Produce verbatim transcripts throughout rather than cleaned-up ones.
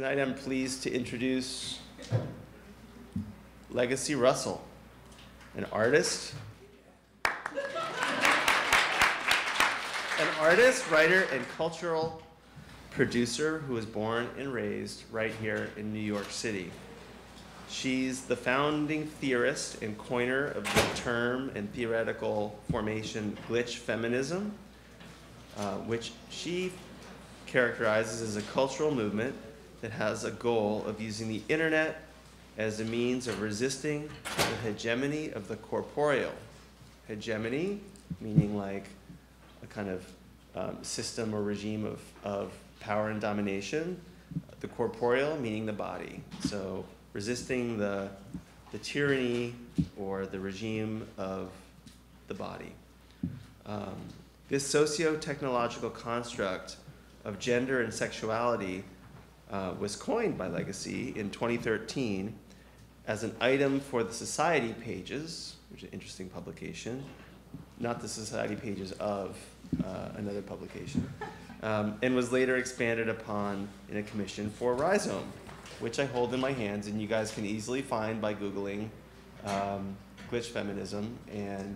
Tonight I'm pleased to introduce Legacy Russell, an artist, an artist, writer, and cultural producer who was born and raised right here in New York City. She's the founding theorist and coiner of the term and theoretical formation Glitch Feminism, uh, which she characterizes as a cultural movement that has a goal of using the internet as a means of resisting the hegemony of the corporeal. Hegemony, meaning like a kind of um, system or regime of, of power and domination. The corporeal, meaning the body. So resisting the, the tyranny or the regime of the body. Um, this socio-technological construct of gender and sexuality uh, was coined by Legacy in twenty thirteen as an item for the Society Pages, which is an interesting publication, not the Society Pages of uh, another publication, um, and was later expanded upon in a commission for Rhizome, which I hold in my hands, and you guys can easily find by Googling um, Glitch Feminism, and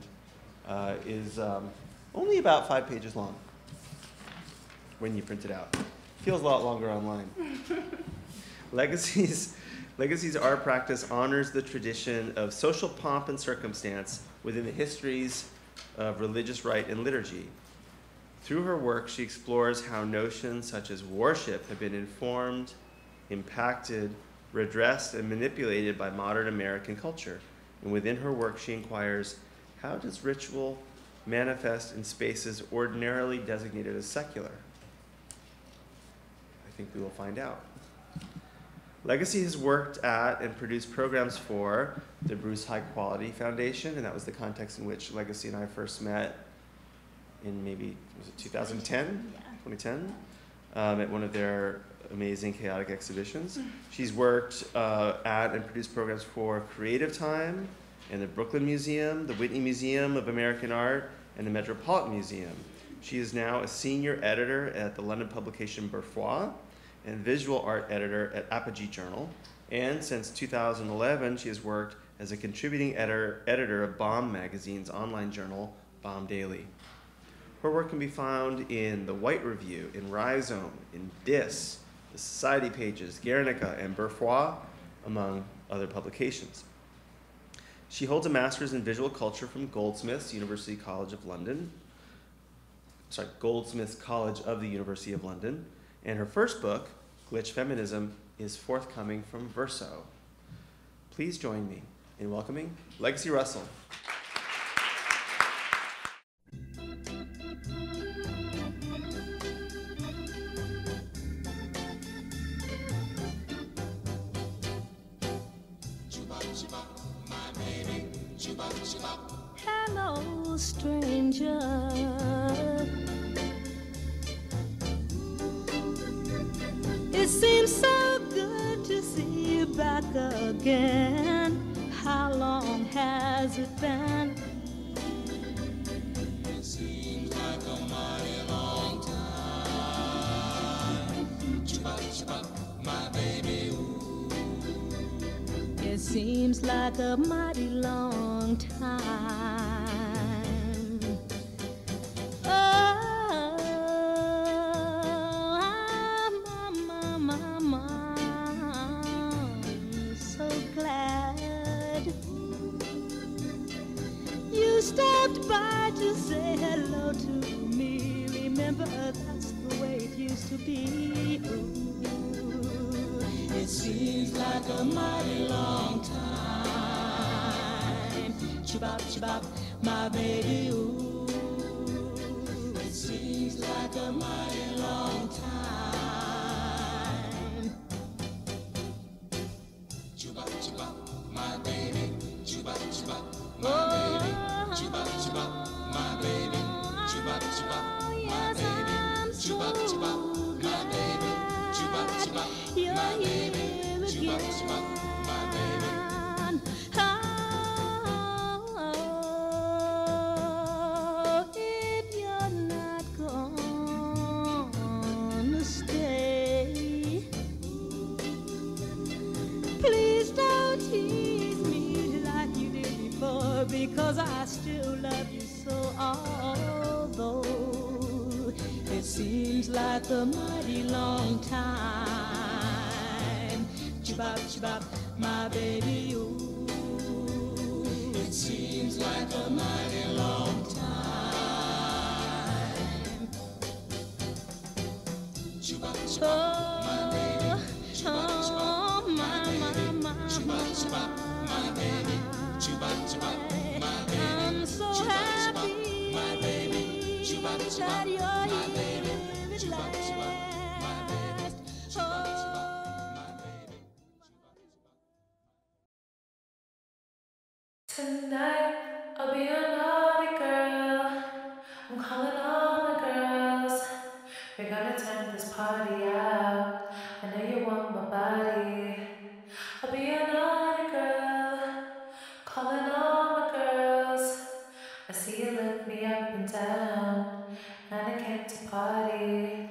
uh, is um, only about five pages long when you print it out. Feels a lot longer online. Legacy's, Legacy's art practice honors the tradition of social pomp and circumstance within the histories of religious rite and liturgy. Through her work, she explores how notions such as worship have been informed, impacted, redressed, and manipulated by modern American culture. And within her work, she inquires, how does ritual manifest in spaces ordinarily designated as secular? I think we will find out. Legacy has worked at and produced programs for the Bruce High Quality Foundation, and that was the context in which Legacy and I first met in maybe, was it two thousand ten? Yeah. twenty ten, um, at one of their amazing chaotic exhibitions. She's worked uh, at and produced programs for Creative Time and the Brooklyn Museum, the Whitney Museum of American Art, and the Metropolitan Museum. She is now a senior editor at the London publication Berfrois and visual art editor at Apogee Journal. And since two thousand eleven, she has worked as a contributing editor, editor of Bomb Magazine's online journal, Bomb Daily. Her work can be found in The White Review, in Rhizome, in Dis, the Society Pages, Guernica, and Berfrois, among other publications. She holds a master's in visual culture from Goldsmiths, University College of London, sorry, Goldsmiths College of the University of London, and her first book, Glitch Feminism, is forthcoming from Verso. Please join me in welcoming Legacy Russell. Hello, stranger. It seems so good to see you back again. How long has it been? It seems like a mighty long time. Chuba, chuba, my baby. Ooh. It seems like a mighty long time. It seems like a mighty long time. Chibop, chibop, my baby, ooh. It seems like a mighty long time. Chibop, chibop, my baby. Chibop, chibop, my baby. Chibop, chibop, my baby. Chibop, chibop, my baby. Chibop, chibop. You're here again. Oh, oh, like a mighty long time. Chibop, chibop, my baby, ooh. It seems like a mighty long time. Chibop, chibop, my baby. Chibop, chibop, my baby. Chibop, chibop, my baby. Chibop, chibop, my baby. I'm so happy, my baby. Chibop, chibop, my baby. Tonight, I'll be a naughty girl. I'm calling all my girls. We're gonna turn this party out. I know you want my body. I'll be a naughty girl. Calling all my girls. I see you look me up and down. And I came to party.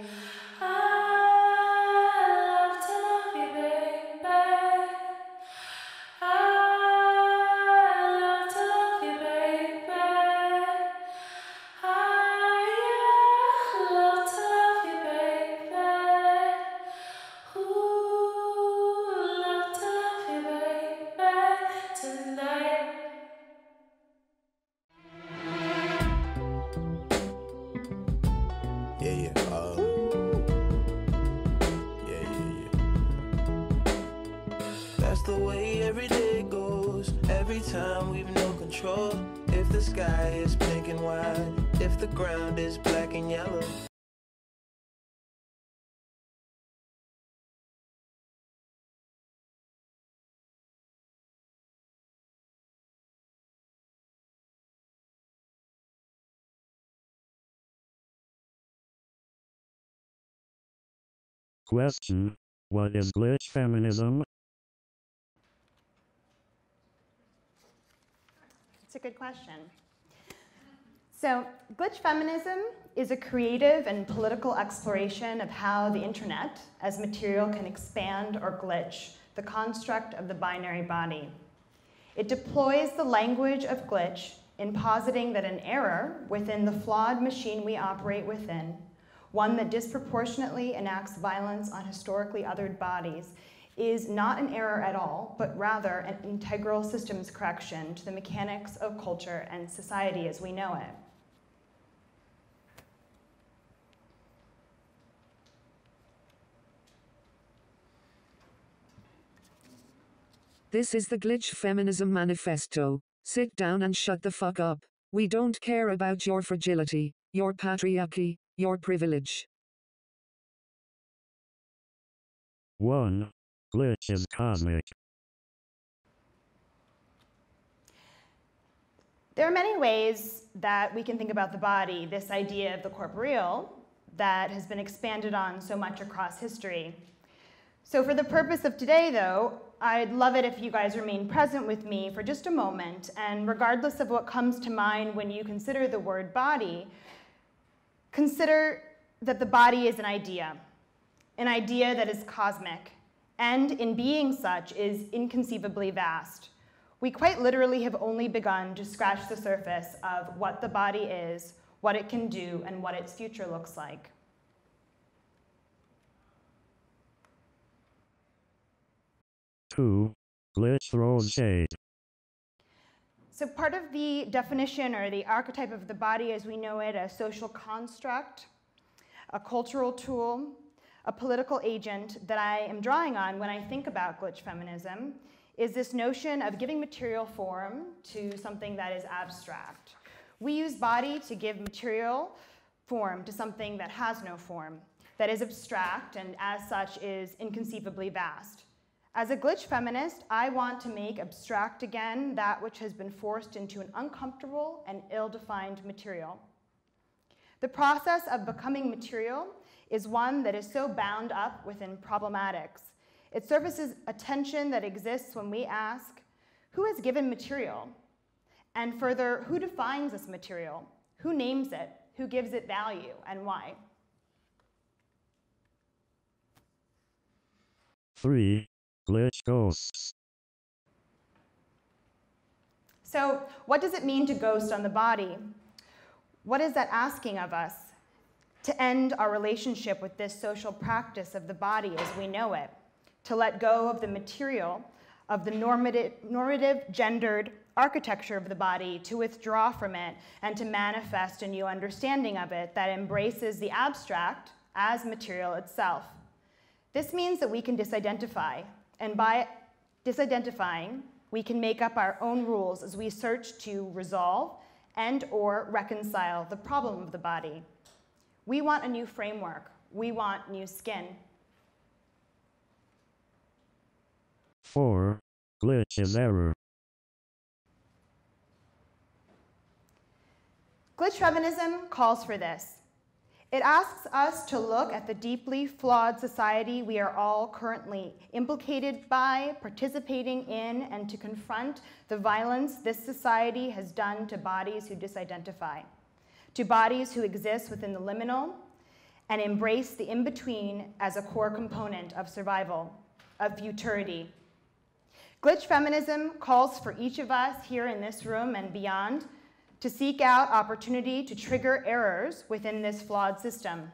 Question: what is glitch feminism? It's a good question. So, glitch feminism is a creative and political exploration of how the internet as material can expand or glitch the construct of the binary body. It deploys the language of glitch in positing that an error within the flawed machine we operate within, one that disproportionately enacts violence on historically othered bodies, is not an error at all, but rather an integral systems correction to the mechanics of culture and society as we know it. This is the Glitch Feminism Manifesto. Sit down and shut the fuck up. We don't care about your fragility, your patriarchy, your privilege. one. Glitch is cosmic. There are many ways that we can think about the body, this idea of the corporeal that has been expanded on so much across history. So for the purpose of today, though, I'd love it if you guys remain present with me for just a moment, and regardless of what comes to mind when you consider the word body, consider that the body is an idea, an idea that is cosmic, and in being such is inconceivably vast. We quite literally have only begun to scratch the surface of what the body is, what it can do, and what its future looks like. two. Glitch throws shade. So part of the definition or the archetype of the body as we know it, a social construct, a cultural tool, a political agent that I am drawing on when I think about glitch feminism is this notion of giving material form to something that is abstract. We use body to give material form to something that has no form, that is abstract and as such is inconceivably vast. As a glitch feminist, I want to make abstract again that which has been forced into an uncomfortable and ill-defined material. The process of becoming material is one that is so bound up within problematics. It surfaces a tension that exists when we ask, who has given material? And further, who defines this material? Who names it? Who gives it value and why? Three. Glitch ghosts. So, what does it mean to ghost on the body? What is that asking of us? to end our relationship with this social practice of the body as we know it, to let go of the material of the normative, normative gendered architecture of the body, to withdraw from it, and to manifest a new understanding of it that embraces the abstract as material itself. This means that we can disidentify, and by disidentifying, we can make up our own rules as we search to resolve and or reconcile the problem of the body. We want a new framework. We want new skin. Four, glitch is error. Glitch feminism calls for this. It asks us to look at the deeply flawed society we are all currently implicated by, participating in, and to confront the violence this society has done to bodies who disidentify, to bodies who exist within the liminal, and embrace the in-between as a core component of survival, of futurity. Glitch feminism calls for each of us here in this room and beyond to seek out opportunity to trigger errors within this flawed system.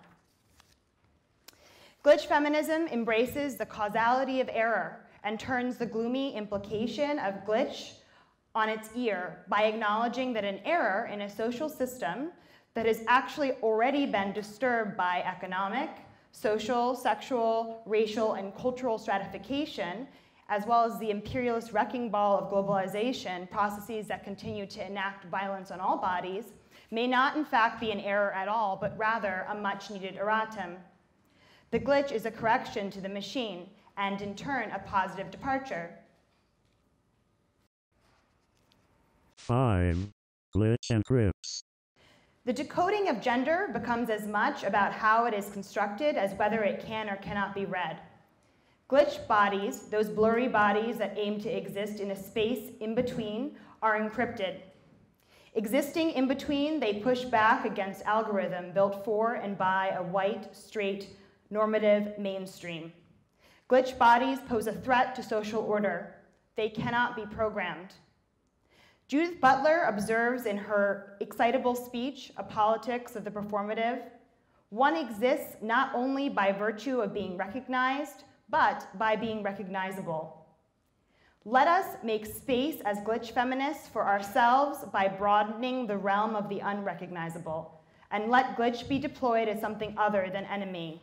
Glitch feminism embraces the causality of error and turns the gloomy implication of glitch on its ear by acknowledging that an error in a social system that has actually already been disturbed by economic, social, sexual, racial, and cultural stratification, as well as the imperialist wrecking ball of globalization, processes that continue to enact violence on all bodies, may not in fact be an error at all, but rather a much needed erratum. The glitch is a correction to the machine, and in turn, a positive departure. Five, glitch and crypts. The decoding of gender becomes as much about how it is constructed as whether it can or cannot be read. Glitch bodies, those blurry bodies that aim to exist in a space in between, are encrypted. Existing in between, they push back against algorithm built for and by a white, straight, normative mainstream. Glitch bodies pose a threat to social order. They cannot be programmed. Judith Butler observes in her excitable speech, A Politics of the Performative, one exists not only by virtue of being recognized, but by being recognizable. Let us make space as glitch feminists for ourselves by broadening the realm of the unrecognizable, and let glitch be deployed as something other than enemy,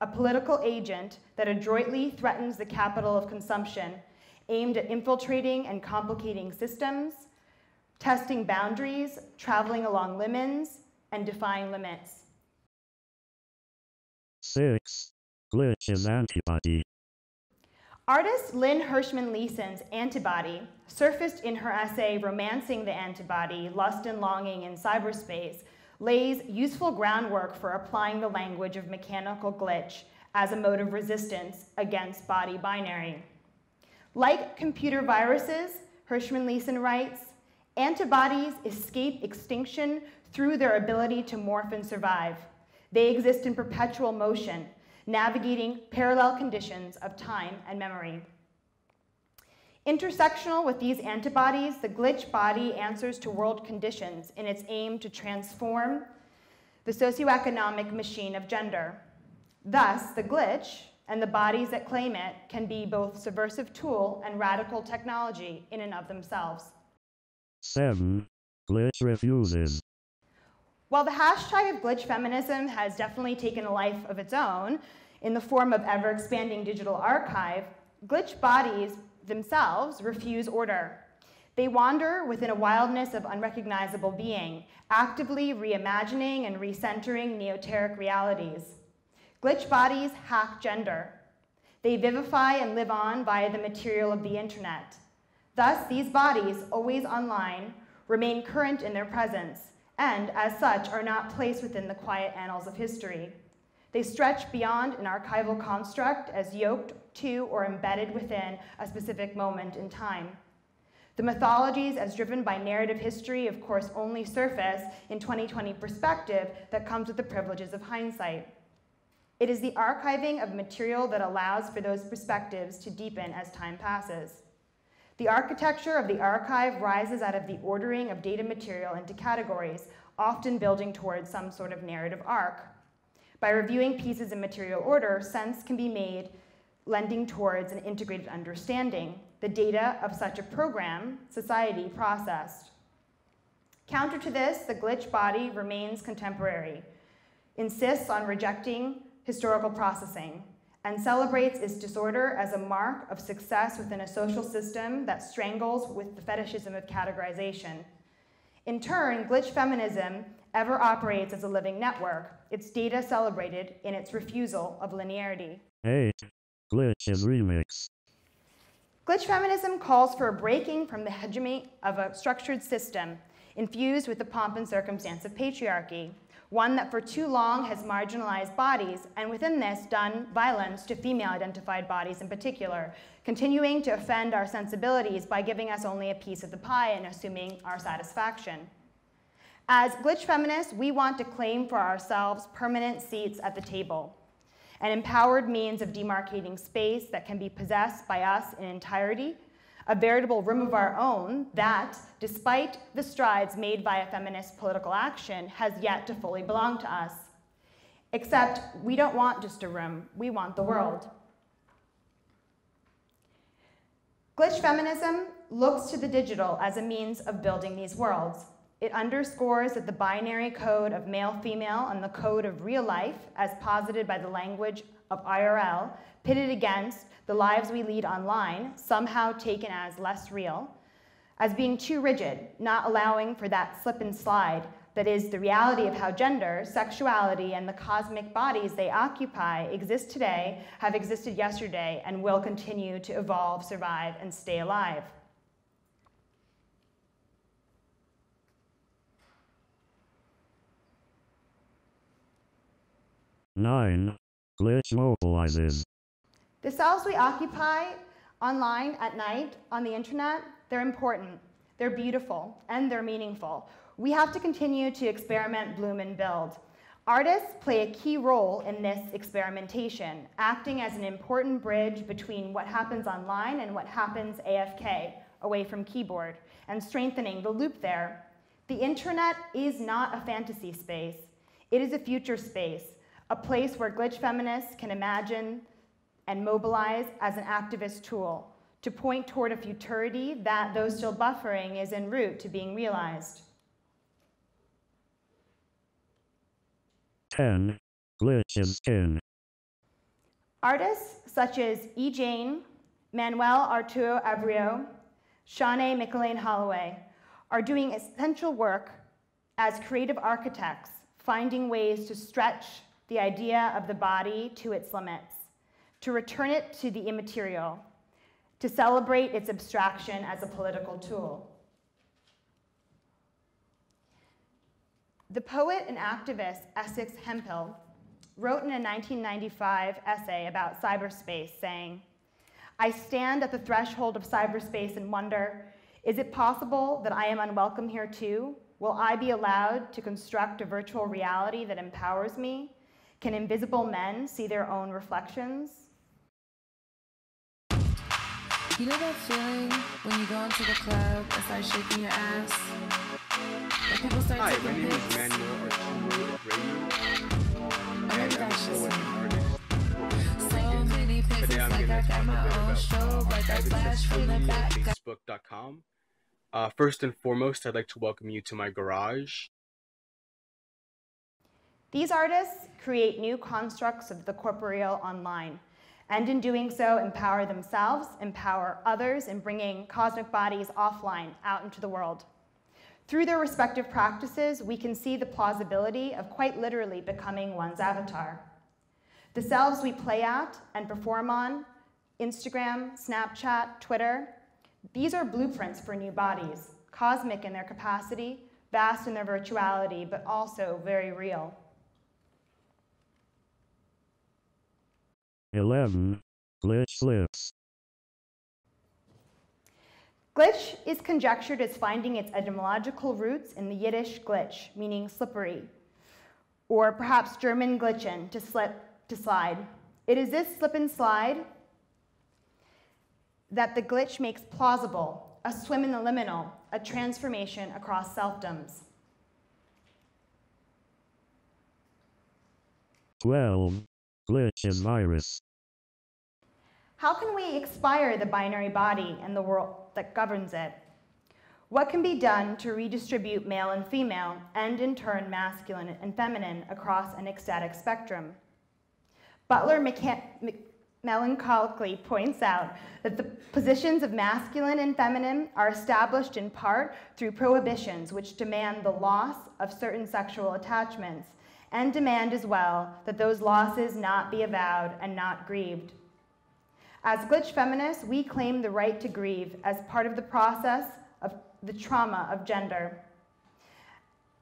a political agent that adroitly threatens the capital of consumption, aimed at infiltrating and complicating systems, testing boundaries, traveling along limits, and defying limits. Six. Glitch is antibody. Artist Lynn Hirschman Leeson's Antibody surfaced in her essay Romancing the Antibody, Lust and Longing in Cyberspace, lays useful groundwork for applying the language of mechanical glitch as a mode of resistance against body binary. Like computer viruses, Hirschman Leeson writes, antibodies escape extinction through their ability to morph and survive. They exist in perpetual motion, navigating parallel conditions of time and memory. Intersectional with these antibodies, the glitch body answers to world conditions in its aim to transform the socioeconomic machine of gender. Thus, the glitch and the bodies that claim it can be both subversive tool and radical technology in and of themselves. Seven, glitch refuses. While the hashtag of glitch feminism has definitely taken a life of its own in the form of ever-expanding digital archive, glitch bodies themselves refuse order. They wander within a wildness of unrecognizable being, actively reimagining and recentering neoteric realities. Glitch bodies hack gender. They vivify and live on via the material of the internet. Thus, these bodies, always online, remain current in their presence, and, as such, are not placed within the quiet annals of history. They stretch beyond an archival construct as yoked to or embedded within a specific moment in time. The mythologies as driven by narrative history, of course, only surface in twenty twenty perspective that comes with the privileges of hindsight. It is the archiving of material that allows for those perspectives to deepen as time passes. The architecture of the archive rises out of the ordering of data material into categories, often building towards some sort of narrative arc. By reviewing pieces in material order, sense can be made lending towards an integrated understanding, the data of such a program, society, processed. Counter to this, the glitch body remains contemporary, insists on rejecting historical processing, and celebrates its disorder as a mark of success within a social system that strangles with the fetishism of categorization. In turn, glitch feminism ever operates as a living network, its data celebrated in its refusal of linearity. Hey, glitch is remix. Glitch feminism calls for a breaking from the hegemony of a structured system, infused with the pomp and circumstance of patriarchy, one that for too long has marginalized bodies, and within this done violence to female-identified bodies in particular, continuing to offend our sensibilities by giving us only a piece of the pie and assuming our satisfaction. As glitch feminists, we want to claim for ourselves permanent seats at the table, an empowered means of demarcating space that can be possessed by us in entirety, a veritable room of our own that, despite the strides made by a feminist political action, has yet to fully belong to us. Except we don't want just a room, we want the world. Glitch feminism looks to the digital as a means of building these worlds. It underscores that the binary code of male-female and the code of real life, as posited by the language of I R L, pitted against the lives we lead online, somehow taken as less real, as being too rigid, not allowing for that slip and slide that is the reality of how gender, sexuality, and the cosmic bodies they occupy exist today, have existed yesterday, and will continue to evolve, survive, and stay alive. nine. Glitch mobilizes. The selves we occupy online, at night, on the internet, they're important, they're beautiful, and they're meaningful. We have to continue to experiment, bloom, and build. Artists play a key role in this experimentation, acting as an important bridge between what happens online and what happens A F K, away from keyboard, and strengthening the loop there. The internet is not a fantasy space. It is a future space, a place where glitch feminists can imagine and mobilize as an activist tool to point toward a futurity that, though still buffering, is en route to being realized. ten. Glitch is kin. Artists such as E. Jane, Manuel Arturo Avrio, Shanae Michelin Holloway are doing essential work as creative architects, finding ways to stretch the idea of the body to its limits, to return it to the immaterial, to celebrate its abstraction as a political tool. The poet and activist Essex Hemphill wrote in a nineteen ninety-five essay about cyberspace, saying, "I stand at the threshold of cyberspace and wonder, is it possible that I am unwelcome here too? Will I be allowed to construct a virtual reality that empowers me? Can invisible men see their own reflections?" You know that feeling when you go into the club and start shaking your ass? Like people start Hi, taking my name hits. Is Manuel Arturo Avrio, and I'm a show as an artist. So many places, Today I'm like I got my own show, like I flash from the back. Facebook dot com. Uh, first and foremost, I'd like to welcome you to my garage. These artists create new constructs of the corporeal online, and in doing so, empower themselves, empower others, in bringing cosmic bodies offline out into the world. Through their respective practices, we can see the plausibility of quite literally becoming one's avatar. The selves we play at and perform on, Instagram, Snapchat, Twitter, these are blueprints for new bodies, cosmic in their capacity, vast in their virtuality, but also very real. eleven. Glitch lives. Glitch is conjectured as finding its etymological roots in the Yiddish glitch, meaning slippery, or perhaps German glitchen, to slip, to slide. It is this slip and slide that the glitch makes plausible, a swim in the liminal, a transformation across selfdoms. twelve. Glitch is virus. How can we expire the binary body and the world that governs it? What can be done to redistribute male and female, and in turn masculine and feminine, across an ecstatic spectrum? Butler melancholically points out that the positions of masculine and feminine are established in part through prohibitions which demand the loss of certain sexual attachments, and demand as well that those losses not be avowed and not grieved. As glitch feminists, we claim the right to grieve as part of the process of the trauma of gender.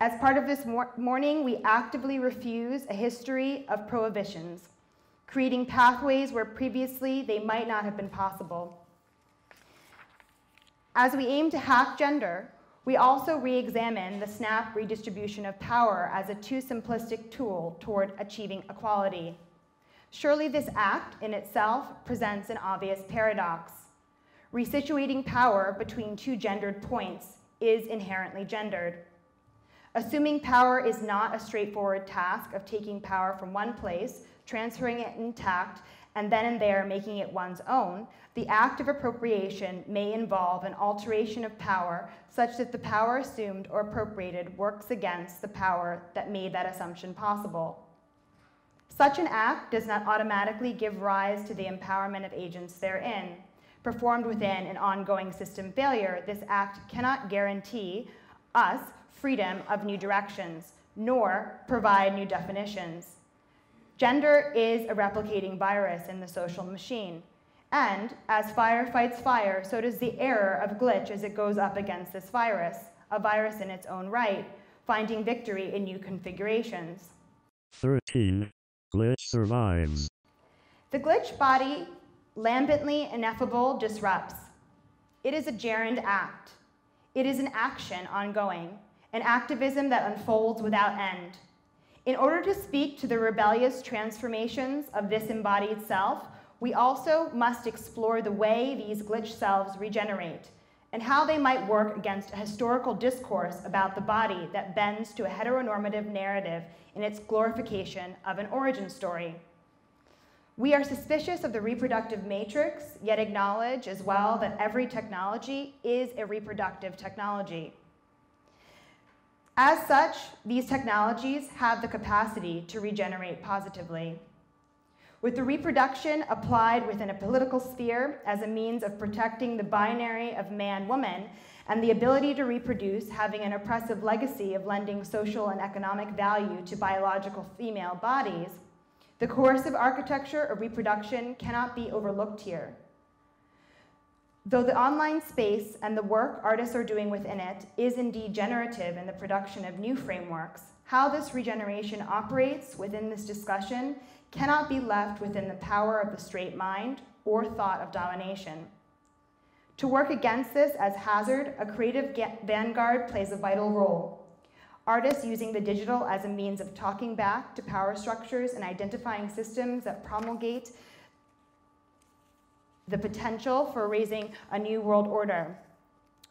As part of this mor morning, we actively refuse a history of prohibitions, creating pathways where previously they might not have been possible. As we aim to hack gender, we also re-examine the snap redistribution of power as a too simplistic tool toward achieving equality. Surely this act in itself presents an obvious paradox. Resituating power between two gendered points is inherently gendered. Assuming power is not a straightforward task of taking power from one place, transferring it intact, and then and there making it one's own, the act of appropriation may involve an alteration of power such that the power assumed or appropriated works against the power that made that assumption possible. Such an act does not automatically give rise to the empowerment of agents therein. Performed within an ongoing system failure, this act cannot guarantee us freedom of new directions, nor provide new definitions. Gender is a replicating virus in the social machine, and as fire fights fire, so does the error of glitch as it goes up against this virus, a virus in its own right, finding victory in new configurations. thirteen. Glitch survives. The glitch body lambently ineffable disrupts. It is a gerund act. It is an action ongoing, an activism that unfolds without end. In order to speak to the rebellious transformations of this embodied self, we also must explore the way these glitch selves regenerate and how they might work against a historical discourse about the body that bends to a heteronormative narrative in its glorification of an origin story. We are suspicious of the reproductive matrix, yet acknowledge as well that every technology is a reproductive technology. As such, these technologies have the capacity to regenerate positively. With the reproduction applied within a political sphere as a means of protecting the binary of man-woman, and the ability to reproduce having an oppressive legacy of lending social and economic value to biological female bodies, the coercive architecture of reproduction cannot be overlooked here. Though the online space and the work artists are doing within it is indeed generative in the production of new frameworks, how this regeneration operates within this discussion cannot be left within the power of the straight mind or thought of domination. To work against this as hazard, a creative vanguard plays a vital role. Artists using the digital as a means of talking back to power structures and identifying systems that promulgate the potential for raising a new world order,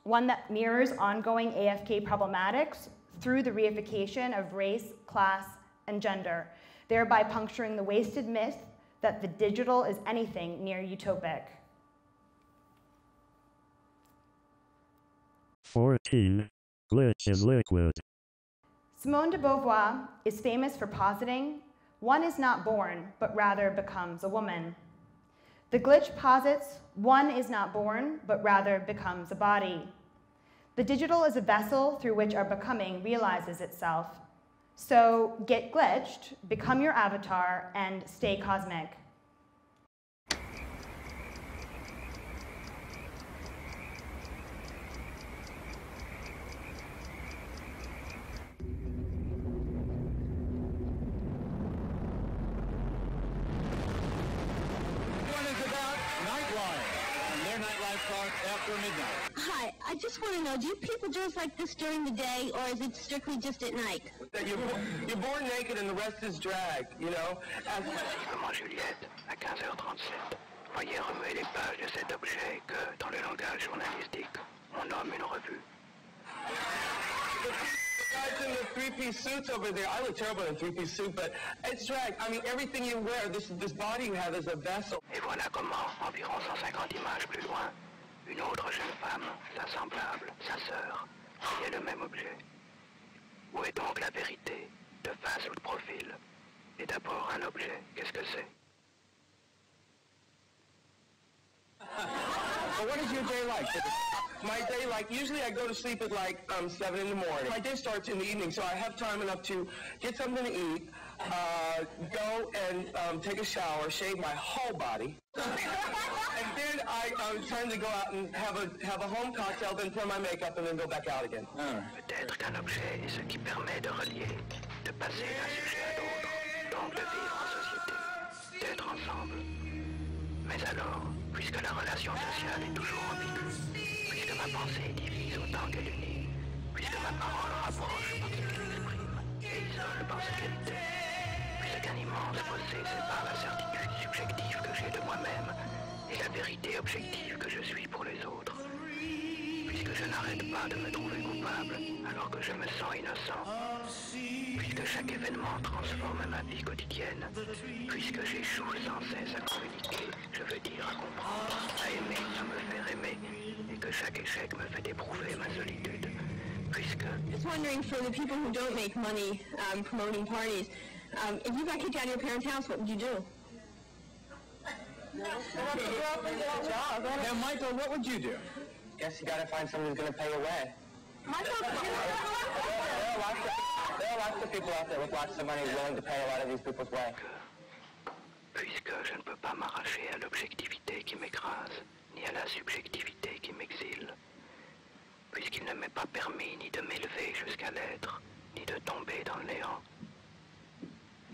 one that mirrors ongoing A F K problematics through the reification of race, class, and gender, thereby puncturing the wasted myth that the digital is anything near utopic. fourteen. Glitch is liquid. Simone de Beauvoir is famous for positing, one is not born, but rather becomes a woman. The glitch posits, one is not born, but rather becomes a body. The digital is a vessel through which our becoming realizes itself. So get glitched, become your avatar, and stay cosmic. I just want to know, do people dress like this during the day, or is it strictly just at night? You're, you're born naked and the rest is drag, you know? As Comment Juliette, à quinze heures trente-sept, voyez remuer les pages de cet objet que, dans le langage journalistique, on nomme une revue. guys in the three-piece suits over there. I look terrible in a three-piece suit, but it's drag. I mean, everything you wear, this this body you have is a vessel. Et voilà comment, environ cent cinquante images plus loin, une autre jeune femme, sa semblable, sa sœur, est le même objet. Où est donc la vérité, de face ou de profil? Et d'abord un objet, qu'est-ce que c'est? Well, what is your day like? My day, like, usually I go to sleep at like um, seven in the morning. My day starts in the evening, so I have time enough to get something to eat, uh, go and um, take a shower, shave my whole body, and then I um, turn to go out and have a have a home cocktail, then put on my makeup, and then go back out again. Peut-être qu'un objet est ce qui permet de relier, de passer d'un sujet à l'autre, donc de vivre en société, d'être ensemble. Mais alors, puisque la relation sociale est toujours ambiguë, puisque ma pensée divise autant qu'elle unit, puisque ma parole rapproche parce qu'elle exprime et isole parce qu'elle tait, puisqu'un immense fossé sépare la certitude subjective que j'ai de moi-même et la vérité objective que je suis pour les autres, puisque je n'arrête pas de me trouver coupable alors que je me sens innocent, puisque chaque événement transforme ma vie quotidienne, puisque j'échoue sans cesse à communiquer, je veux dire à comprendre, à aimer, à me faire aimer, et que chaque échec me fait éprouver ma solitude, puisque... Just wondering for the people who don't make money um, promoting parties, um, if you got kicked out of your parents' house, what would you do? Now, Michael, what would you do? Guess you gotta find someone who's gonna pay your way. There are lots of, there are lots of people out there with lots of money willing to pay a lot of these people's way. Puisque je ne peux pas m'arracher à l'objectivité qui m'écrase, ni à la subjectivité qui m'exile. Puisqu'il ne m'est pas permis ni de m'élever jusqu'à l'être, ni de tomber dans le néant.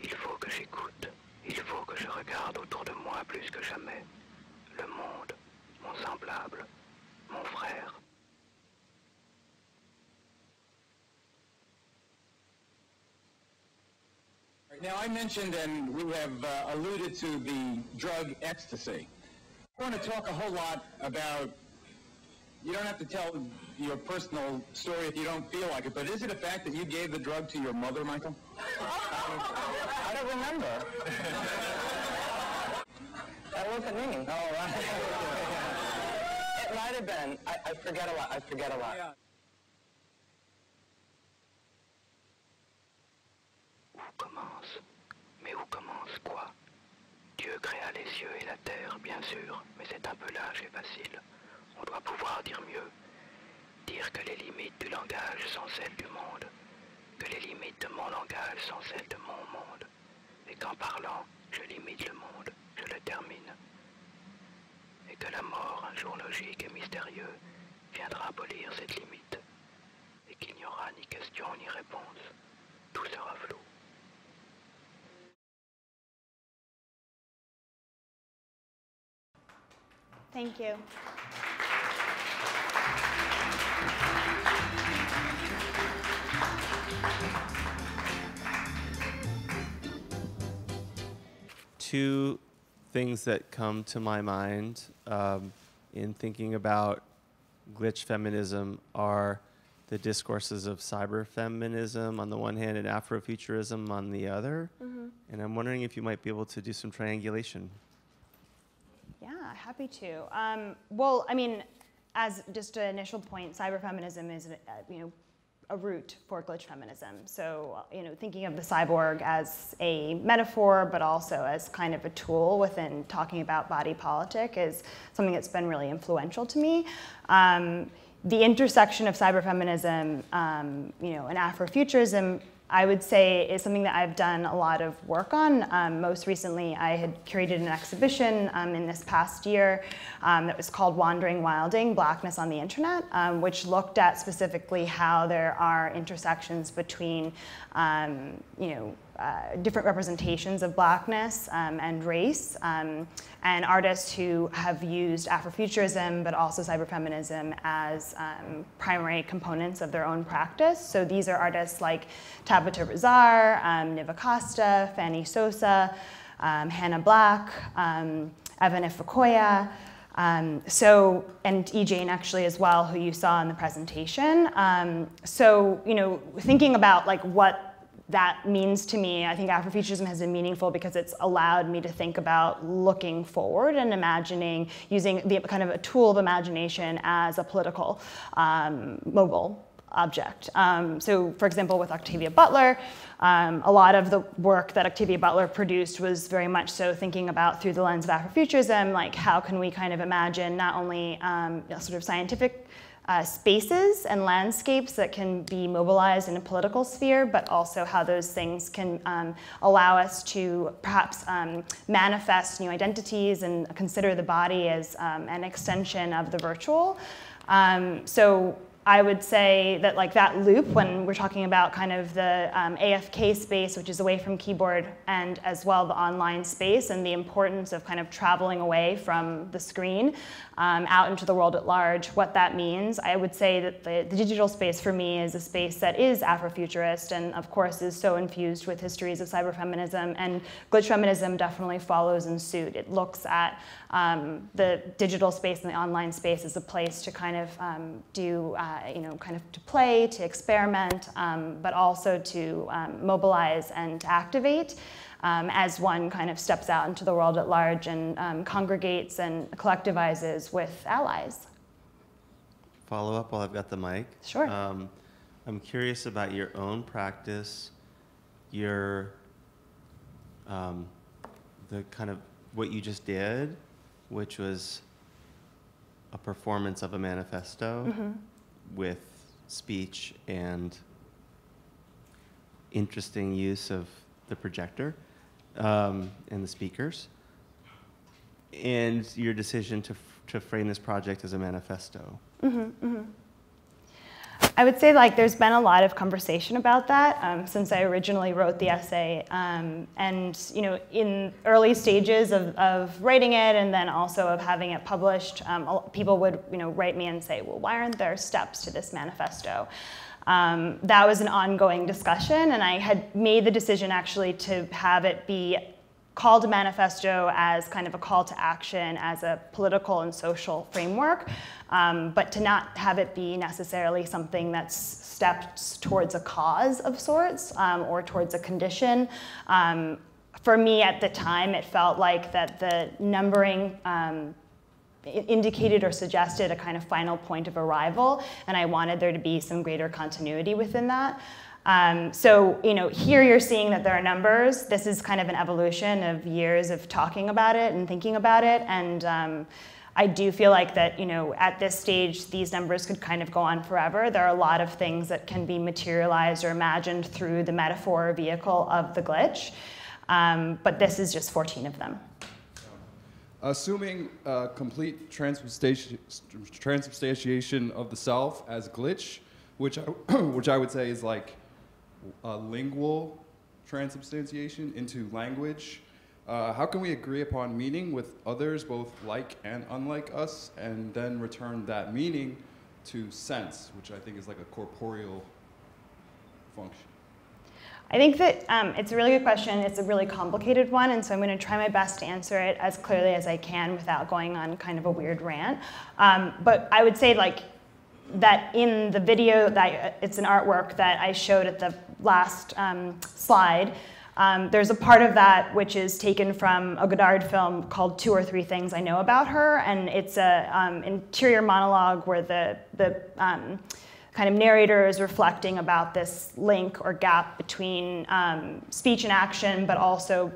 Il faut que j'écoute, il faut que je regarde autour de moi plus que jamais. Le monde, mon semblable, mon frère. Now, I mentioned and we have uh, alluded to the drug ecstasy. I want to talk a whole lot about, you don't have to tell your personal story if you don't feel like it, but is it a fact that you gave the drug to your mother, Michael? Um, I don't remember. That wasn't me. Oh, right. It might have been. I, I forget a lot. I forget a lot. Yeah. Commence. Mais où commence quoi? Dieu créa les cieux et la terre, bien sûr, mais c'est un peu lâche et facile. On doit pouvoir dire mieux. Dire que les limites du langage sont celles du monde, que les limites de mon langage sont celles de mon monde, et qu'en parlant, je limite le monde, je le termine. Et que la mort, un jour logique et mystérieux, viendra abolir cette limite, et qu'il n'y aura ni question ni réponse. Tout sera flou. Thank you. Two things that come to my mind um, in thinking about glitch feminism are the discourses of cyberfeminism on the one hand and Afrofuturism on the other. Mm-hmm. And I'm wondering if you might be able to do some triangulation. Yeah, happy to. Um, well, I mean, as just an initial point, cyberfeminism is, uh, you know, a root for glitch feminism. So, you know, thinking of the cyborg as a metaphor, but also as kind of a tool within talking about body politic is something that's been really influential to me. Um, the intersection of cyberfeminism, um, you know, and Afrofuturism, I would say, is something that I've done a lot of work on. Um, most recently, I had curated an exhibition um, in this past year um, that was called Wandering Wilding, Blackness on the Internet, um, which looked at specifically how there are intersections between, um, you know, Uh, different representations of blackness um, and race, um, and artists who have used Afrofuturism but also cyberfeminism as um, primary components of their own practice. So these are artists like Tabata Rizar, um, Niva Costa, Fanny Sosa, um, Hannah Black, um, Evan Ifeokoya, Um, so, and E. Jane actually as well, who you saw in the presentation. Um, so, you know, thinking about like what that means to me, I think Afrofuturism has been meaningful because it's allowed me to think about looking forward and imagining, using the kind of a tool of imagination as a political um, mobile object. Um, so, for example, with Octavia Butler, um, a lot of the work that Octavia Butler produced was very much so thinking about through the lens of Afrofuturism, like how can we kind of imagine not only um, sort of scientific uh, spaces and landscapes that can be mobilized in a political sphere, but also how those things can um, allow us to perhaps um, manifest new identities and consider the body as um, an extension of the virtual. Um, so. I would say that like that loop, when we're talking about kind of the um, A F K space, which is away from keyboard, and as well the online space and the importance of kind of traveling away from the screen um, out into the world at large, what that means, I would say that the, the digital space for me is a space that is Afrofuturist and of course is so infused with histories of cyberfeminism, and glitch feminism definitely follows in suit. It looks at um, the digital space and the online space as a place to kind of um, do uh, you know, kind of to play, to experiment, um, but also to um, mobilize and to activate um, as one kind of steps out into the world at large and um, congregates and collectivizes with allies. Follow up while I've got the mic. Sure. Um, I'm curious about your own practice, your, um, the kind of what you just did, which was a performance of a manifesto. Mm-hmm. With speech and interesting use of the projector um, and the speakers, and your decision to, f to frame this project as a manifesto. Mm-hmm, mm-hmm. I would say like there's been a lot of conversation about that um, since I originally wrote the essay, um, and you know, in early stages of, of writing it and then also of having it published, um, people would you know write me and say, well, why aren't there steps to this manifesto? Um, that was an ongoing discussion, and I had made the decision actually to have it be called a manifesto as kind of a call to action, as a political and social framework, um, but to not have it be necessarily something that's stepped towards a cause of sorts um, or towards a condition. Um, for me at the time, it felt like that the numbering um, It indicated or suggested a kind of final point of arrival, and I wanted there to be some greater continuity within that. Um, so, you know, here you're seeing that there are numbers. This is kind of an evolution of years of talking about it and thinking about it, and um, I do feel like that, you know, at this stage, these numbers could kind of go on forever. There are a lot of things that can be materialized or imagined through the metaphor or vehicle of the glitch, um, but this is just fourteen of them. Assuming uh, complete transubstanti transubstantiation of the self as glitch, which I, which I would say is like a lingual transubstantiation into language, uh, how can we agree upon meaning with others, both like and unlike us, and then return that meaning to sense, which I think is like a corporeal function? I think that um, it's a really good question. It's a really complicated one, and so I'm going to try my best to answer it as clearly as I can without going on kind of a weird rant. Um, but I would say like that in the video, that it's an artwork that I showed at the last um, slide, Um, there's a part of that which is taken from a Godard film called Two or Three Things I Know About Her, and it's an um, interior monologue where the, the um, kind of narrator is reflecting about this link or gap between um, speech and action, but also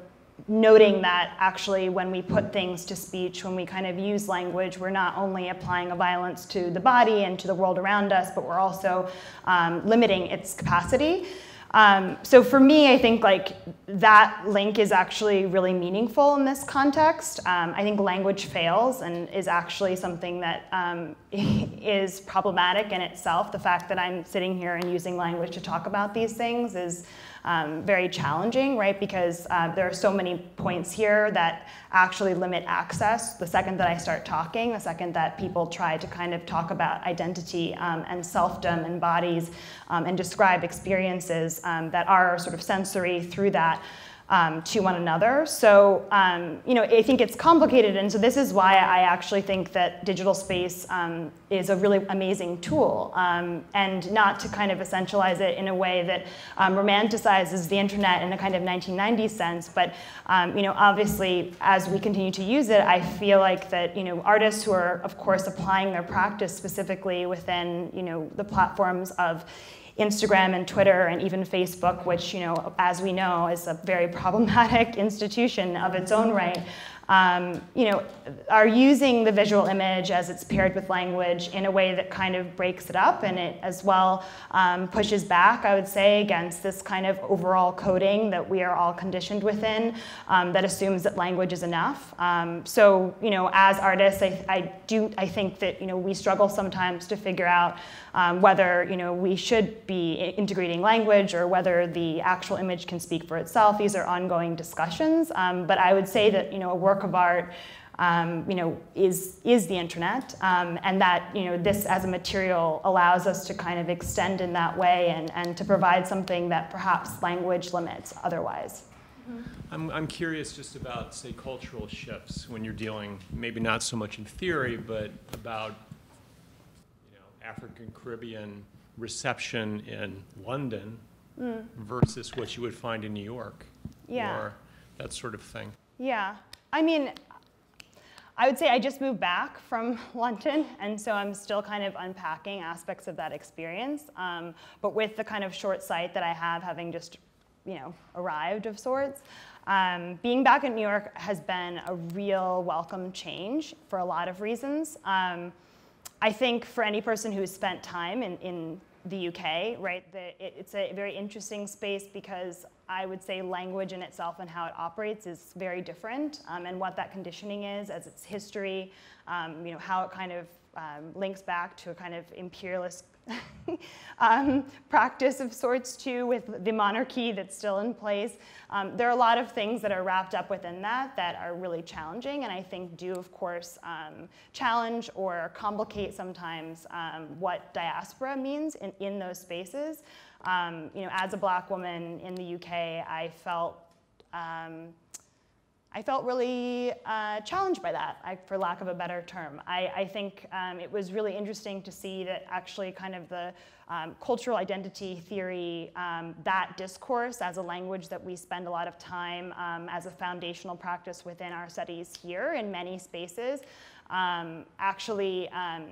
noting that actually when we put things to speech, when we kind of use language, we're not only applying a violence to the body and to the world around us, but we're also um, limiting its capacity. Um, so for me, I think like that link is actually really meaningful in this context. Um, I think language fails and is actually something that um, is problematic in itself. The fact that I'm sitting here and using language to talk about these things is um, very challenging, right? Because uh, there are so many points here that actually limit access. The second that I start talking, the second that people try to kind of talk about identity um, and selfdom and bodies um, and describe experiences Um, that are sort of sensory through that, Um, to one another. So, um, you know, I think it's complicated, and so this is why I actually think that digital space um, is a really amazing tool, um, and not to kind of essentialize it in a way that um, romanticizes the internet in a kind of nineteen nineties sense, but, um, you know, obviously, as we continue to use it, I feel like that, you know, artists who are, of course, applying their practice specifically within, you know, the platforms of Instagram and Twitter and even Facebook, which, you know, as we know, is a very problematic institution of its own right, um, you know, are using the visual image as it's paired with language in a way that kind of breaks it up, and it as well um, pushes back, I would say, against this kind of overall coding that we are all conditioned within um, that assumes that language is enough. Um, so, you know, as artists, I, I do, I think that, you know, we struggle sometimes to figure out Um, whether, you know, we should be integrating language or whether the actual image can speak for itself. These are ongoing discussions, um, but I would say that, you know, a work of art, um, you know, is, is the internet, um, and that, you know, this as a material allows us to kind of extend in that way and, and to provide something that perhaps language limits otherwise. I'm, I'm curious just about, say, cultural shifts when you're dealing, maybe not so much in theory, but about African Caribbean reception in London mm. versus what you would find in New York, yeah. or that sort of thing. Yeah, I mean, I would say I just moved back from London, and so I'm still kind of unpacking aspects of that experience, um, but with the kind of short sight that I have, having just, you know, arrived of sorts. Um, being back in New York has been a real welcome change for a lot of reasons. Um, I think for any person who's spent time in, in the U K, right, the, it, it's a very interesting space because I would say language in itself and how it operates is very different, um, and what that conditioning is as its history, um, you know, how it kind of um, links back to a kind of imperialist um, practice of sorts too, with the monarchy that's still in place. Um, there are a lot of things that are wrapped up within that that are really challenging, and I think do, of course, um, challenge or complicate sometimes um, what diaspora means in, in those spaces. Um, you know, as a Black woman in the U K, I felt um, I felt really uh, challenged by that, I, for lack of a better term. I, I think um, it was really interesting to see that actually kind of the um, cultural identity theory, um, that discourse as a language that we spend a lot of time um, as a foundational practice within our studies here in many spaces, um, actually um,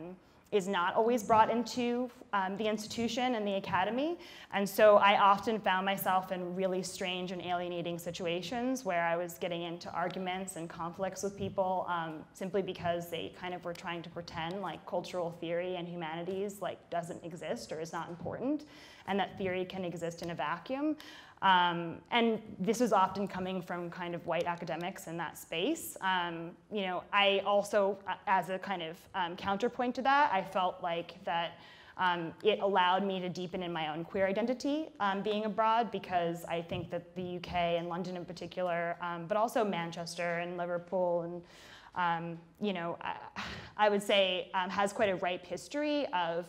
is not always brought into um, the institution and the academy. And so I often found myself in really strange and alienating situations where I was getting into arguments and conflicts with people um, simply because they kind of were trying to pretend like cultural theory and humanities like doesn't exist or is not important, and that theory can exist in a vacuum. Um, and this is often coming from kind of white academics in that space. Um, you know, I also, as a kind of um, counterpoint to that, I felt like that um, it allowed me to deepen in my own queer identity um, being abroad, because I think that the U K and London in particular, um, but also Manchester and Liverpool and um, you know, I, I would say um, has quite a ripe history of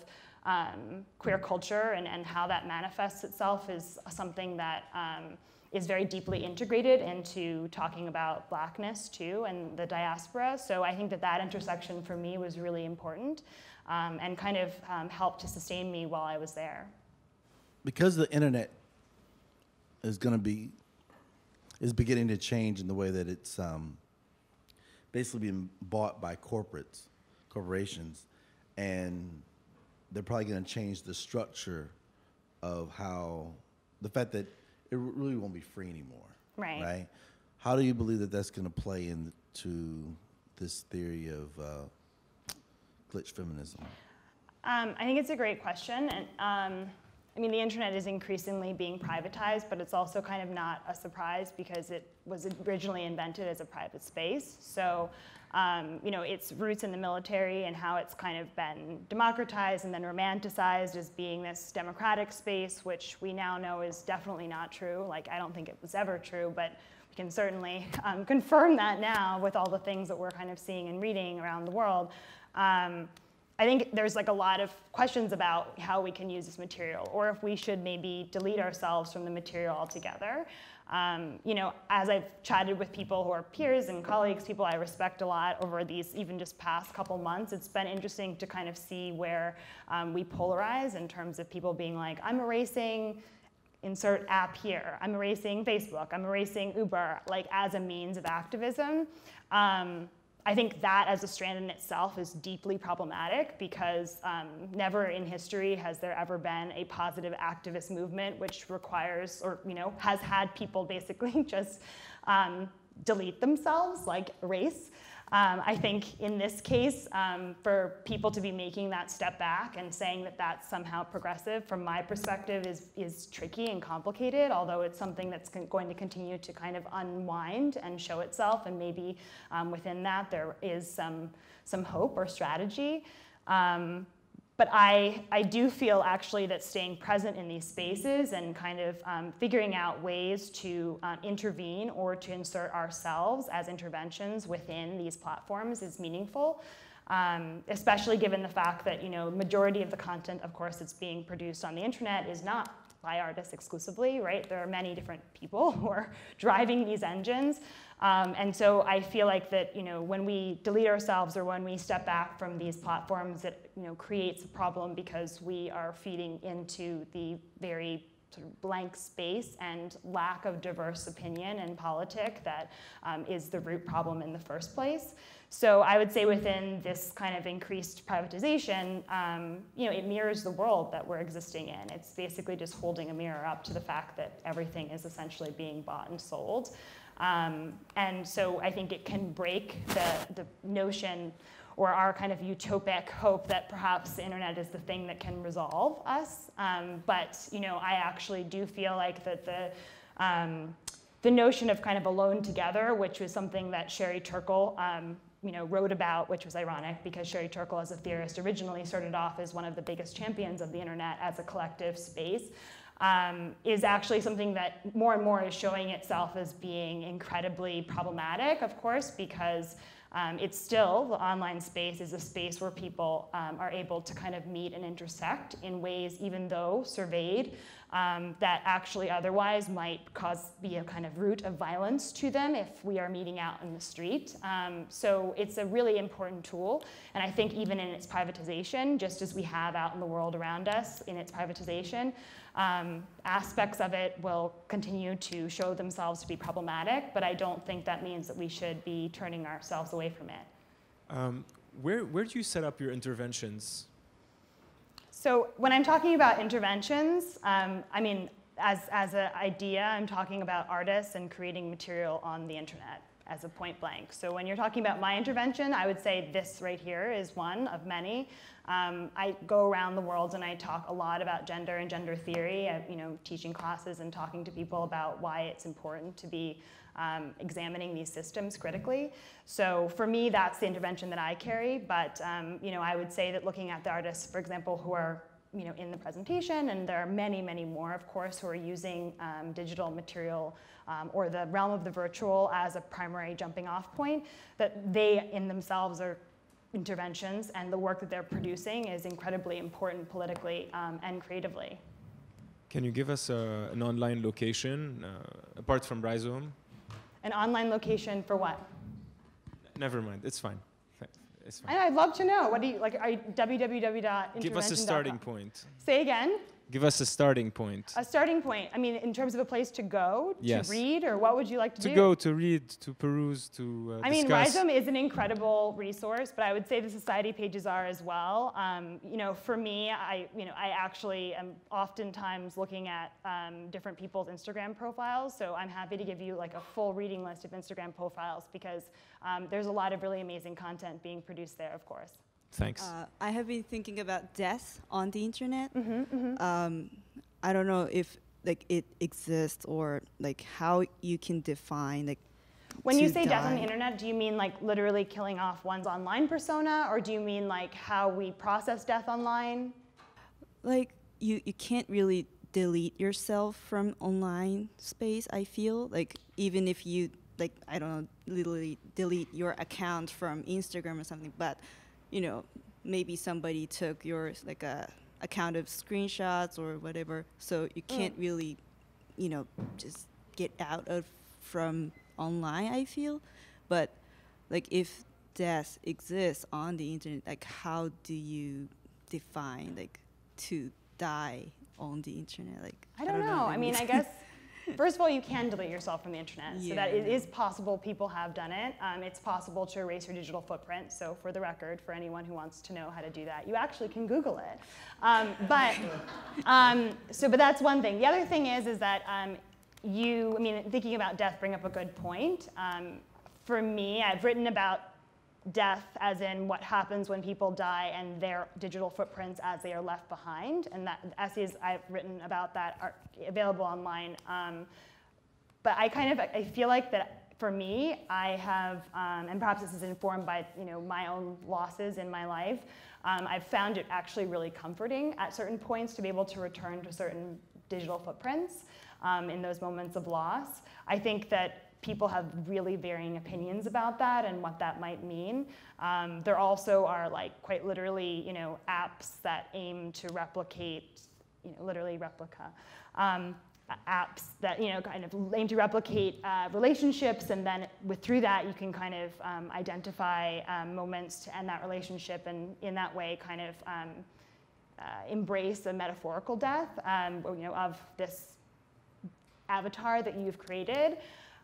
Um, queer culture, and, and how that manifests itself is something that um, is very deeply integrated into talking about Blackness too and the diaspora. So I think that that intersection for me was really important um, and kind of um, helped to sustain me while I was there. Because the internet is going to be, is beginning to change in the way that it's um, basically being bought by corporates, corporations, and they're probably going to change the structure of how, the fact that it really won't be free anymore. Right. Right? How do you believe that that's going to play into this theory of uh, glitch feminism? Um, I think it's a great question. And um, I mean, the internet is increasingly being privatized, but it's also kind of not a surprise because it was originally invented as a private space. So, Um, you know, its roots in the military and how it's kind of been democratized and then romanticized as being this democratic space, which we now know is definitely not true. Like, I don't think it was ever true, but we can certainly um, confirm that now with all the things that we're kind of seeing and reading around the world. Um, I think there's like a lot of questions about how we can use this material, or if we should maybe delete ourselves from the material altogether. Um, you know, as I've chatted with people who are peers and colleagues, people I respect a lot over these even just past couple months, it's been interesting to kind of see where um, we polarize in terms of people being like, I'm erasing, insert app here. I'm erasing Facebook. I'm erasing Uber, like as a means of activism. Um, I think that as a strand in itself is deeply problematic because um, never in history has there ever been a positive activist movement which requires, or you know, has had people basically just um, delete themselves, like erase. Um, I think in this case, um, for people to be making that step back and saying that that's somehow progressive, from my perspective, is, is tricky and complicated, although it's something that's going to continue to kind of unwind and show itself, and maybe um, within that there is some, some hope or strategy. Um, But I, I do feel actually that staying present in these spaces and kind of um, figuring out ways to um, intervene or to insert ourselves as interventions within these platforms is meaningful, um, especially given the fact that, you know, majority of the content, of course, that's being produced on the internet is not by artists exclusively, right? There are many different people who are driving these engines. Um, and so I feel like that, you know, when we delete ourselves or when we step back from these platforms, it, you know, creates a problem because we are feeding into the very sort of blank space and lack of diverse opinion and politic that um, is the root problem in the first place. So I would say within this kind of increased privatization, um, you know, it mirrors the world that we're existing in. It's basically just holding a mirror up to the fact that everything is essentially being bought and sold. Um, and so I think it can break the, the notion or our kind of utopic hope that perhaps the internet is the thing that can resolve us. Um, but, you know, I actually do feel like that the, um, the notion of kind of alone together, which was something that Sherry Turkle um, you know, wrote about, which was ironic because Sherry Turkle, as a theorist, originally started off as one of the biggest champions of the internet as a collective space, um, is actually something that more and more is showing itself as being incredibly problematic, of course, because Um, it's still, the online space is a space where people um, are able to kind of meet and intersect in ways, even though surveyed, um, that actually otherwise might cause, be a kind of root of violence to them if we are meeting out in the street. Um, so it's a really important tool. And I think even in its privatization, just as we have out in the world around us in its privatization, Um, aspects of it will continue to show themselves to be problematic, but I don't think that means that we should be turning ourselves away from it. Um, where, where do you set up your interventions? So when I'm talking about interventions, um, I mean, as, as an idea, I'm talking about artists and creating material on the internet as a point blank. So when you're talking about my intervention, I would say this right here is one of many. Um, I go around the world and I talk a lot about gender and gender theory, I, you know, teaching classes and talking to people about why it's important to be um, examining these systems critically. So for me, that's the intervention that I carry. But um, you know, I would say that looking at the artists, for example, who are you know, in the presentation, and there are many, many more, of course, who are using um, digital material um, or the realm of the virtual as a primary jumping off point, that they in themselves are interventions, and the work that they're producing is incredibly important politically um, and creatively. Can you give us uh, an online location, uh, apart from Rhizome? An online location for what? Never mind, it's fine. It's fine. And I'd love to know. What do you like? Are you w w w dot intervention dot com? Give us a starting point. Say again. Give us a starting point. A starting point. I mean, in terms of a place to go, to yes. read, or what would you like to, to do? To go, to read, to peruse, to uh, I discuss. mean, Rhizome is an incredible resource, but I would say the society pages are as well. Um, you know, for me, I, you know, I actually am oftentimes looking at um, different people's Instagram profiles, so I'm happy to give you like a full reading list of Instagram profiles because um, there's a lot of really amazing content being produced there, of course. Thanks. Uh, I have been thinking about death on the internet. Mm-hmm, mm-hmm. Um, I don't know if like it exists or like how you can define like. When you say die. death on the internet, do you mean like literally killing off one's online persona, or do you mean like how we process death online? Like you, you can't really delete yourself from online space. I feel like even if you like I don't know literally delete your account from Instagram or something, but you know, maybe somebody took your like a account of screenshots or whatever, so you can't mm. really, you know, just get out of from online, I feel. But like, if death exists on the internet, like how do you define like to die on the internet? Like I don't, I don't know. know I mean, I guess first of all, you can delete yourself from the internet, yeah. so that it is possible. People have done it. Um, it's possible to erase your digital footprint. So for the record, for anyone who wants to know how to do that, you actually can Google it. Um, but um, so, but that's one thing. The other thing is, is that um, you. I mean, thinking about death, bring up a good point. Um, for me, I've written about death as in what happens when people die and their digital footprints as they are left behind. And that essays I've written about that are available online. Um, but I kind of, I feel like that for me, I have, um, and perhaps this is informed by you know my own losses in my life, um, I've found it actually really comforting at certain points to be able to return to certain digital footprints um, in those moments of loss. I think that people have really varying opinions about that and what that might mean. Um, there also are, like, quite literally, you know, apps that aim to replicate, you know, literally replica, um, apps that, you know, kind of aim to replicate uh, relationships, and then with, through that you can kind of um, identify um, moments to end that relationship, and in that way kind of um, uh, embrace a metaphorical death, um, you know, of this avatar that you've created.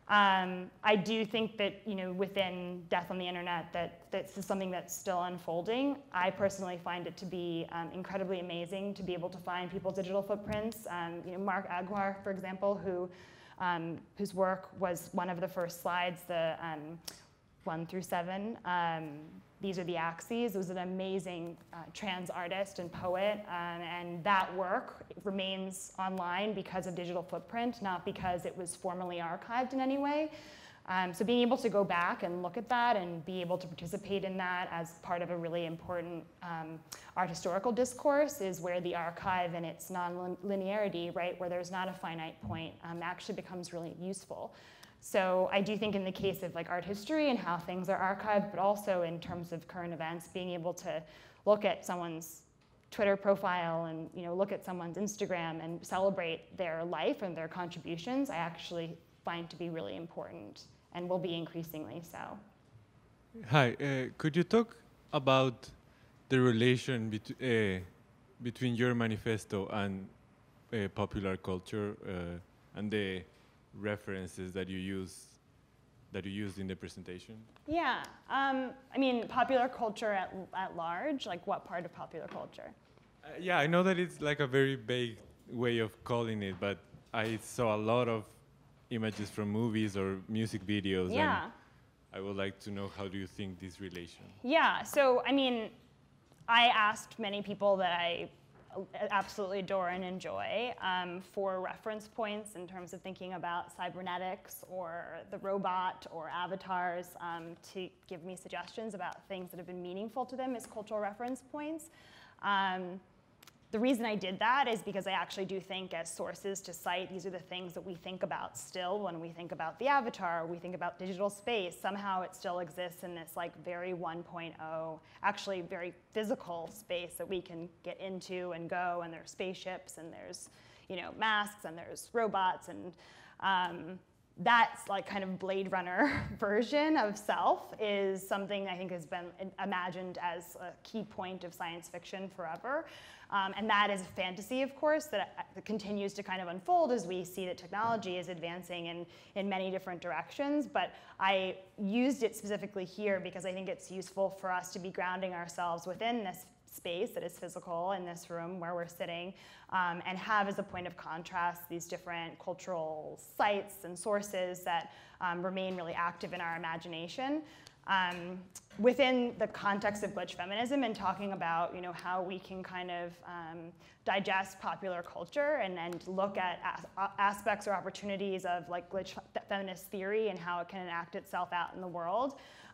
Um, I do think that, you know, within death on the internet, that this is something that's still unfolding. I personally find it to be um, incredibly amazing to be able to find people's digital footprints. Um, you know, Mark Aguar, for example, who um, whose work was one of the first slides, the um, one through seven. Um, These Are the Axes. It was an amazing uh, trans artist and poet, um, and that work remains online because of digital footprint, not because it was formally archived in any way. Um, so being able to go back and look at that and be able to participate in that as part of a really important um, art historical discourse is where the archive and its non-linearity, right, where there's not a finite point, um, actually becomes really useful. So I do think in the case of like art history and how things are archived, but also in terms of current events, being able to look at someone's Twitter profile and you know look at someone's Instagram and celebrate their life and their contributions, I actually find to be really important and will be increasingly so. Hi, uh, could you talk about the relation bet uh, between your manifesto and uh, popular culture uh, and the references that you use that you used in the presentation? Yeah, um, I mean popular culture at, at large, like what part of popular culture? Uh, yeah, I know that it's like a very vague way of calling it, but I saw a lot of images from movies or music videos. Yeah. And I would like to know, how do you think this relation? Yeah, so I mean, I asked many people that I absolutely adore and enjoy um, for reference points in terms of thinking about cybernetics or the robot or avatars um, to give me suggestions about things that have been meaningful to them as cultural reference points. Um, the reason I did that is because I actually do think as sources to cite, these are the things that we think about still when we think about the avatar, we think about digital space. Somehow it still exists in this like very one point oh, actually very physical space that we can get into and go, and there's spaceships and there's you know masks and there's robots, and um, that's like kind of Blade Runner version of self is something I think has been imagined as a key point of science fiction forever. Um, and that is a fantasy, of course, that continues to kind of unfold as we see that technology is advancing in, in many different directions. But I used it specifically here because I think it's useful for us to be grounding ourselves within this space that is physical in this room where we're sitting, um, and have as a point of contrast these different cultural sites and sources that um, remain really active in our imagination. Um, within the context of glitch feminism and talking about you know, how we can kind of um, digest popular culture and, and look at as aspects or opportunities of like glitch feminist theory and how it can enact itself out in the world.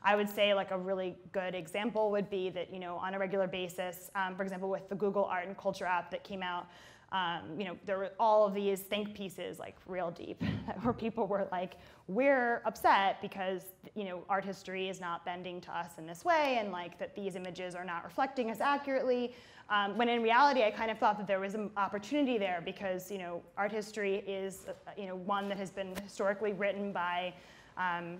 I would say like a really good example would be that you know on a regular basis, um, for example with the Google Art and Culture app that came out Um, you know, there were all of these think pieces like real deep where people were like, we're upset because, you know, art history is not bending to us in this way, and like that these images are not reflecting us accurately. Um, when in reality, I kind of thought that there was an opportunity there because, you know, art history is, you know, one that has been historically written by, um,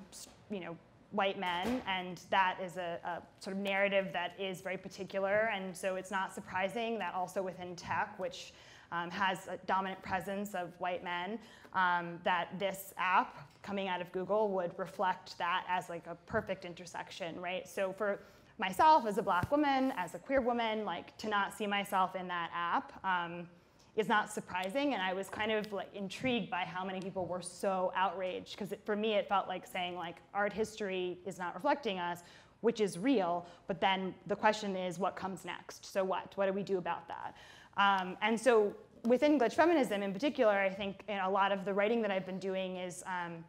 you know, white men, and that is a, a sort of narrative that is very particular. And so it's not surprising that also within tech, which um, has a dominant presence of white men, um, that this app coming out of Google would reflect that as like a perfect intersection, right? So for myself as a black woman, as a queer woman, like to not see myself in that app um, is not surprising. And I was kind of like intrigued by how many people were so outraged, because for me it felt like saying like art history is not reflecting us, which is real, but then the question is what comes next? So what? What do we do about that? Um, and so within Glitch Feminism in particular, I think in a lot of the writing that I've been doing is um,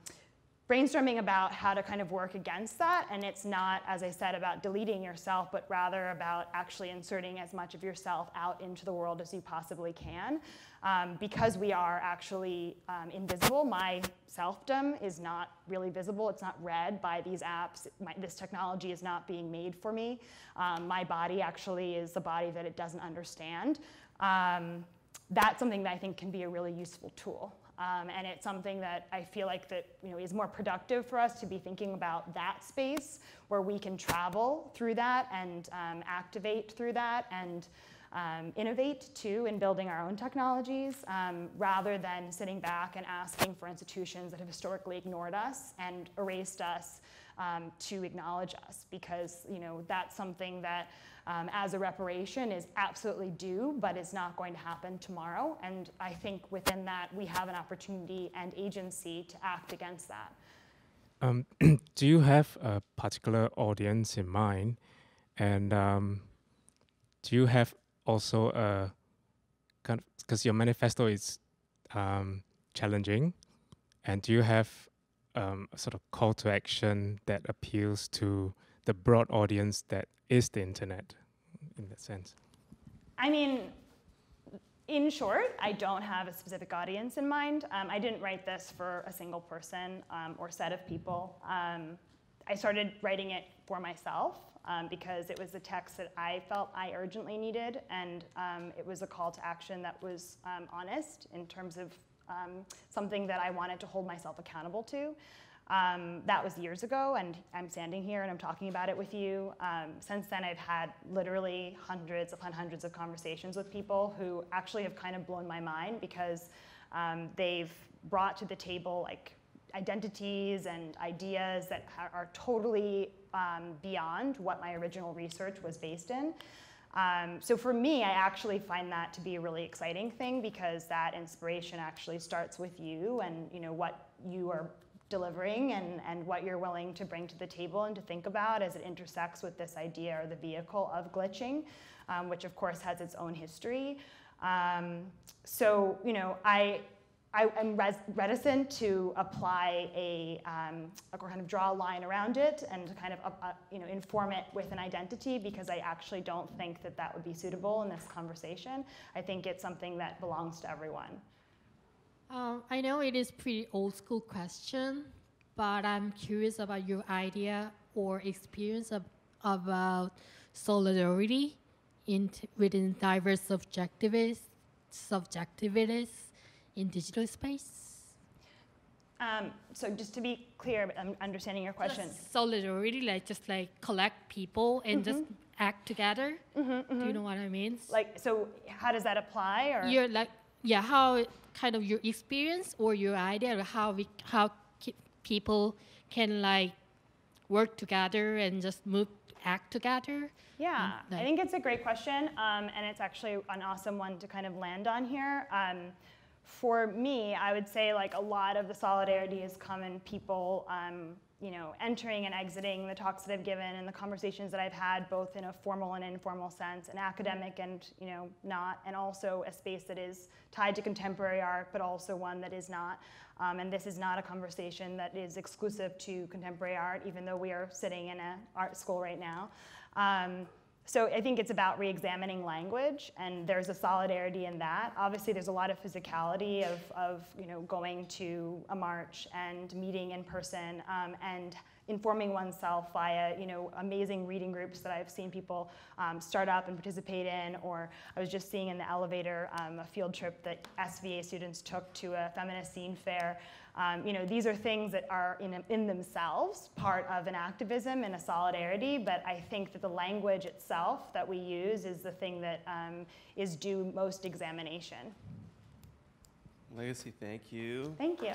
brainstorming about how to kind of work against that. And it's not, as I said, about deleting yourself, but rather about actually inserting as much of yourself out into the world as you possibly can. Um, because we are actually um, invisible. My selfdom is not really visible. It's not read by these apps. My, this technology is not being made for me. Um, my body actually is the body that it doesn't understand. Um, that's something that I think can be a really useful tool. Um, and it's something that I feel like that, you know, is more productive for us to be thinking about that space where we can travel through that and um, activate through that and um, innovate too in building our own technologies, um, rather than sitting back and asking for institutions that have historically ignored us and erased us um, to acknowledge us, because, you know, that's something that Um, as a reparation is absolutely due, but it's not going to happen tomorrow. And I think within that, we have an opportunity and agency to act against that. Um, do you have a particular audience in mind? And um, do you have also a kind of, because your manifesto is um, challenging, and do you have um, a sort of call to action that appeals to the broad audience that is the internet, in that sense? I mean, in short, I don't have a specific audience in mind. Um, I didn't write this for a single person um, or set of people. Um, I started writing it for myself um, because it was the text that I felt I urgently needed, and um, it was a call to action that was um, honest in terms of um, something that I wanted to hold myself accountable to. Um, that was years ago, and I'm standing here and I'm talking about it with you. Um, since then, I've had literally hundreds upon hundreds of conversations with people who actually have kind of blown my mind, because um, they've brought to the table like identities and ideas that are totally um, beyond what my original research was based in. Um, so for me, I actually find that to be a really exciting thing, because that inspiration actually starts with you and, you know, what you are delivering and, and what you're willing to bring to the table and to think about as it intersects with this idea or the vehicle of glitching, um, which of course has its own history. Um, so, you know, I, I am res reticent to apply a, um, a kind of draw a line around it and to kind of, uh, you know, inform it with an identity, because I actually don't think that that would be suitable in this conversation. I think it's something that belongs to everyone. Um, I know it is pretty old school question, but I'm curious about your idea or experience of, about solidarity in t within diverse subjectivists, subjectivists in digital space. Um, so just to be clear, I'm understanding your question. Just solidarity, like just like collect people and mm-hmm. just act together. Mm-hmm, mm-hmm. Do you know what I mean? Like, so how does that apply? Or you're like, yeah, how kind of your experience or your idea of how we how people can like work together and just move act together. Yeah, like, I think it's a great question, um, and it's actually an awesome one to kind of land on here. Um, for me, I would say like a lot of the solidarity has come in people, um, you know, entering and exiting the talks that I've given and the conversations that I've had, both in a formal and informal sense, an academic and, you know, not, and also a space that is tied to contemporary art, but also one that is not. Um, and this is not a conversation that is exclusive to contemporary art, even though we are sitting in an art school right now. Um, So I think it's about re-examining language, and there's a solidarity in that. Obviously, there's a lot of physicality of, of you know, going to a march and meeting in person um, and informing oneself via you know, amazing reading groups that I've seen people um, start up and participate in. Or I was just seeing in the elevator um, a field trip that S V A students took to a feminist scene fair. Um, you know, these are things that are in, in themselves part of an activism and a solidarity, but I think that the language itself that we use is the thing that um, is due most examination. Legacy, thank you. Thank you.